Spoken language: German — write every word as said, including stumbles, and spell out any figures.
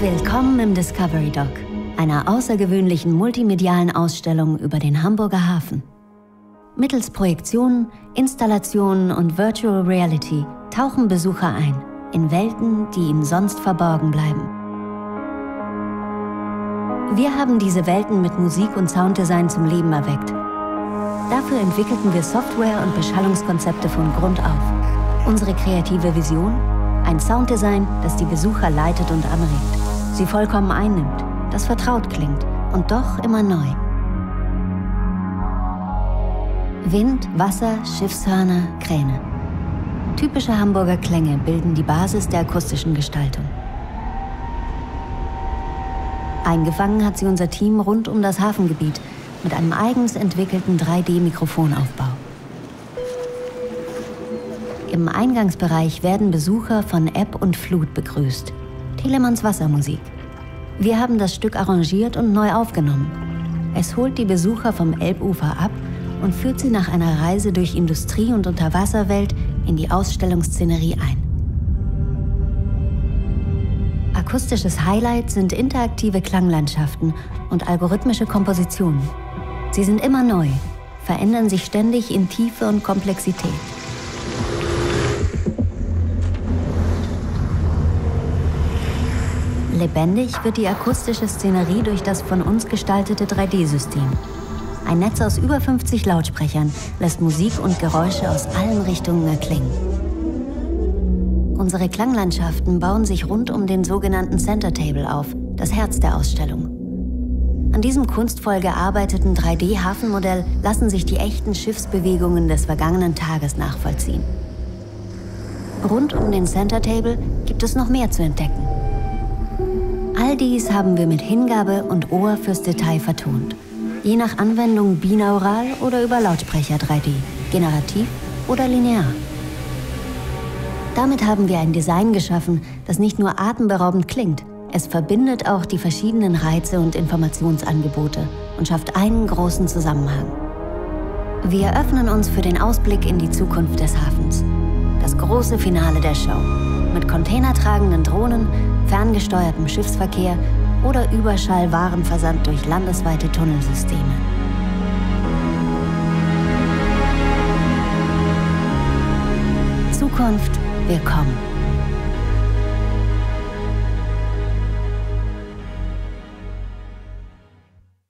Willkommen im Discovery Dock, einer außergewöhnlichen multimedialen Ausstellung über den Hamburger Hafen. Mittels Projektionen, Installationen und Virtual Reality tauchen Besucher ein in Welten, die ihnen sonst verborgen bleiben. Wir haben diese Welten mit Musik und Sounddesign zum Leben erweckt. Dafür entwickelten wir Software und Beschallungskonzepte von Grund auf. Unsere kreative Vision? Ein Sounddesign, das die Besucher leitet und anregt. Sie vollkommen einnimmt, das vertraut klingt und doch immer neu. Wind, Wasser, Schiffshörner, Kräne. Typische Hamburger Klänge bilden die Basis der akustischen Gestaltung. Eingefangen hat sie unser Team rund um das Hafengebiet mit einem eigens entwickelten drei D Mikrofonaufbau. Im Eingangsbereich werden Besucher von Ebb und Flut begrüßt. Telemanns Wassermusik. Wir haben das Stück arrangiert und neu aufgenommen. Es holt die Besucher vom Elbufer ab und führt sie nach einer Reise durch Industrie- und Unterwasserwelt in die Ausstellungsszenerie ein. Akustisches Highlight sind interaktive Klanglandschaften und algorithmische Kompositionen. Sie sind immer neu, verändern sich ständig in Tiefe und Komplexität. Lebendig wird die akustische Szenerie durch das von uns gestaltete drei D System. Ein Netz aus über fünfzig Lautsprechern lässt Musik und Geräusche aus allen Richtungen erklingen. Unsere Klanglandschaften bauen sich rund um den sogenannten Center Table auf, das Herz der Ausstellung. An diesem kunstvoll gearbeiteten drei D Hafenmodell lassen sich die echten Schiffsbewegungen des vergangenen Tages nachvollziehen. Rund um den Center Table gibt es noch mehr zu entdecken. All dies haben wir mit Hingabe und Ohr fürs Detail vertont. Je nach Anwendung binaural oder über Lautsprecher drei D, generativ oder linear. Damit haben wir ein Design geschaffen, das nicht nur atemberaubend klingt, es verbindet auch die verschiedenen Reize und Informationsangebote und schafft einen großen Zusammenhang. Wir öffnen uns für den Ausblick in die Zukunft des Hafens. Das große Finale der Show. Mit containertragenden Drohnen, ferngesteuertem Schiffsverkehr oder Überschallwarenversand durch landesweite Tunnelsysteme. Zukunft, willkommen!